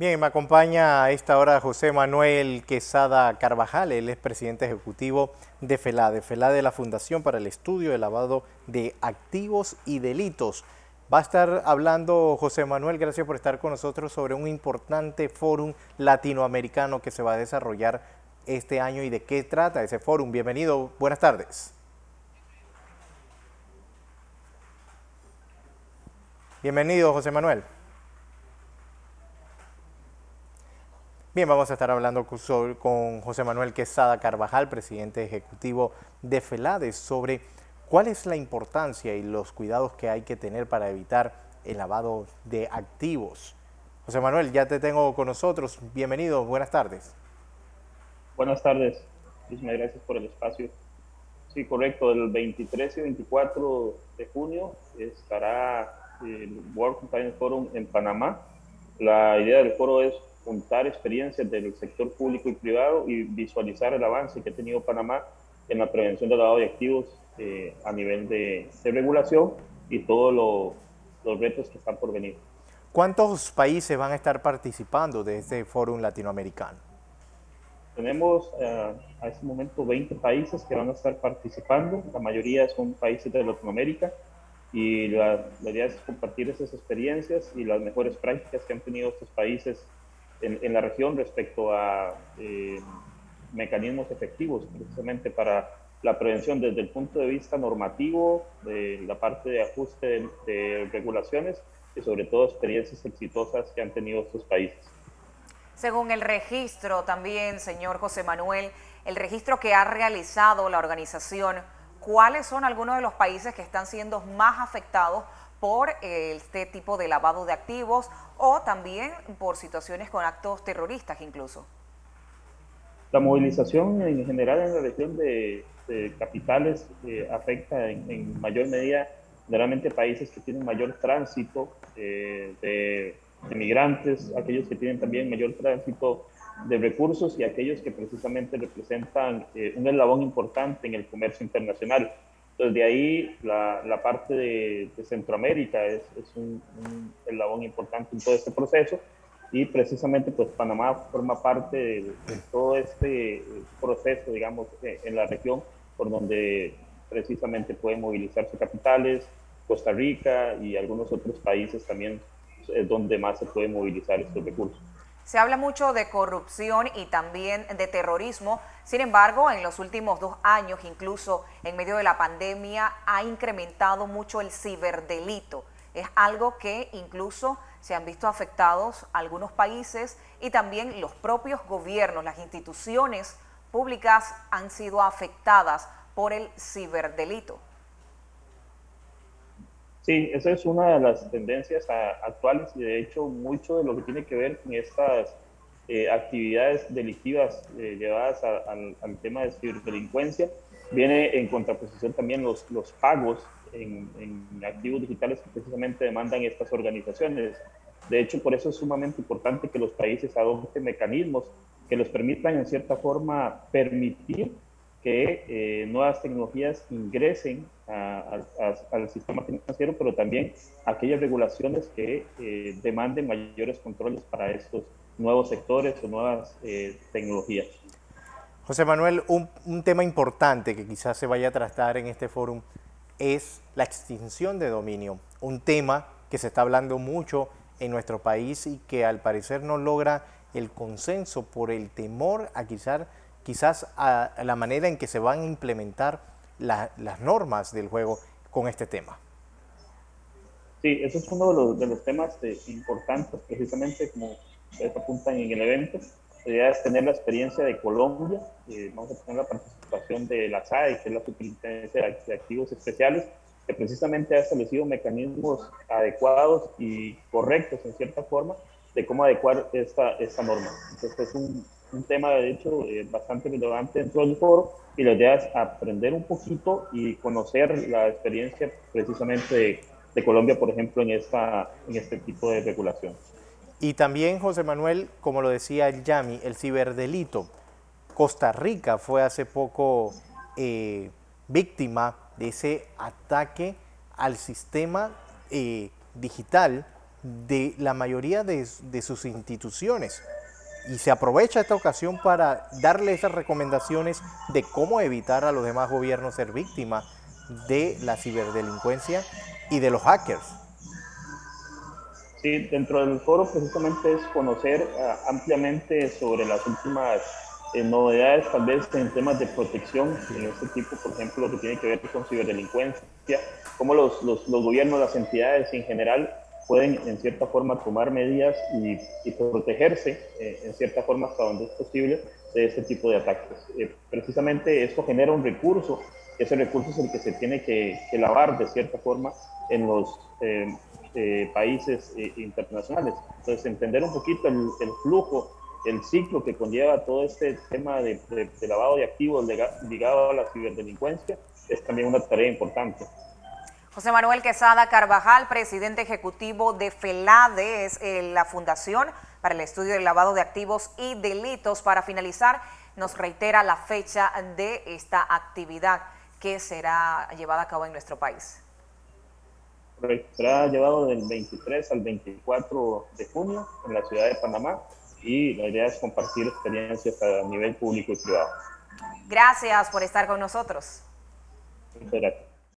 Bien, me acompaña a esta hora José Manuel Quesada Carvajal, él es presidente ejecutivo de FELADES. FELADES, la Fundación para el Estudio del Lavado de Activos y Delitos. Va a estar hablando José Manuel, gracias por estar con nosotros, sobre un importante fórum latinoamericano que se va a desarrollar este año y de qué trata ese fórum. Bienvenido, buenas tardes. Bienvenido, José Manuel. Bien, vamos a estar hablando con José Manuel Quesada Carvajal, presidente ejecutivo de FELADES, sobre cuál es la importancia y los cuidados que hay que tener para evitar el lavado de activos. José Manuel, ya te tengo con nosotros. Bienvenido, buenas tardes. Buenas tardes, muchísimas gracias por el espacio. Sí, correcto, el 23 y 24 de junio estará el World Compliance Forum en Panamá. La idea del foro es juntar experiencias del sector público y privado y visualizar el avance que ha tenido Panamá en la prevención del lavado de activos a nivel de regulación y todos los retos que están por venir. ¿Cuántos países van a estar participando de este foro latinoamericano? Tenemos a este momento 20 países que van a estar participando, la mayoría son países de Latinoamérica, y la idea es compartir esas experiencias y las mejores prácticas que han tenido estos países en la región respecto a mecanismos efectivos precisamente para la prevención desde el punto de vista normativo, de la parte de ajuste de regulaciones y sobre todo experiencias exitosas que han tenido estos países. Según el registro también, señor José Manuel, el registro que ha realizado la organización, ¿cuáles son algunos de los países que están siendo más afectados por este tipo de lavado de activos o también por situaciones con actos terroristas incluso? La movilización en general en la región de capitales afecta en mayor medida generalmente países que tienen mayor tránsito de migrantes, aquellos que tienen también mayor tránsito de recursos y aquellos que precisamente representan un eslabón importante en el comercio internacional. Entonces, de ahí la parte de Centroamérica es un eslabón importante en todo este proceso y precisamente pues Panamá forma parte de todo este proceso, digamos, en la región por donde precisamente pueden movilizarse capitales, Costa Rica y algunos otros países también es donde más se pueden movilizar estos recursos. Se habla mucho de corrupción y también de terrorismo, sin embargo, en los últimos 2 años, incluso en medio de la pandemia, ha incrementado mucho el ciberdelito. Es algo que incluso se han visto afectados algunos países y también los propios gobiernos, las instituciones públicas han sido afectadas por el ciberdelito. Sí, esa es una de las tendencias actuales y de hecho mucho de lo que tiene que ver con estas actividades delictivas llevadas al tema de ciberdelincuencia viene en contraposición también los pagos en activos digitales que precisamente demandan estas organizaciones. De hecho, por eso es sumamente importante que los países adopten mecanismos que les permitan en cierta forma permitir que nuevas tecnologías ingresen al sistema financiero, pero también aquellas regulaciones que demanden mayores controles para estos nuevos sectores o nuevas tecnologías. José Manuel, un tema importante que quizás se vaya a tratar en este fórum es la extinción de dominio, un tema que se está hablando mucho en nuestro país y que al parecer no logra el consenso por el temor a quizás a la manera en que se van a implementar las normas del juego con este tema. Sí, eso es uno de los temas importantes, precisamente como ustedes apuntan en el evento. La idea es tener la experiencia de Colombia, vamos a tener la participación de la SAE, que es la Superintendencia de Activos Especiales, que precisamente ha establecido mecanismos adecuados y correctos, en cierta forma, de cómo adecuar esta norma. Entonces es un tema de hecho bastante relevante dentro del foro y la idea es aprender un poquito y conocer la experiencia precisamente de Colombia, por ejemplo, en este tipo de regulación. Y también, José Manuel, como lo decía el Yami, el ciberdelito. Costa Rica fue hace poco víctima de ese ataque al sistema digital de la mayoría de sus instituciones, y se aprovecha esta ocasión para darle esas recomendaciones de cómo evitar a los demás gobiernos ser víctimas de la ciberdelincuencia y de los hackers. Sí, dentro del foro precisamente es conocer ampliamente sobre las últimas novedades, tal vez en temas de protección, en este tipo, por ejemplo, lo que tiene que ver con ciberdelincuencia, cómo los gobiernos, las entidades en general pueden en cierta forma tomar medidas y protegerse en cierta forma hasta donde es posible de este tipo de ataques. Precisamente esto genera un recurso, ese recurso es el que se tiene que lavar de cierta forma en los países internacionales. Entonces entender un poquito el flujo, el ciclo que conlleva todo este tema de lavado de activos ligado a la ciberdelincuencia es también una tarea importante. José Manuel Quesada Carvajal, presidente ejecutivo de FELADES, la Fundación para el Estudio del Lavado de Activos y Delitos. Para finalizar, nos reitera la fecha de esta actividad que será llevada a cabo en nuestro país. Será llevado del 23 al 24 de junio en la ciudad de Panamá, y la idea es compartir experiencias a nivel público y privado. Gracias por estar con nosotros. Muchas gracias.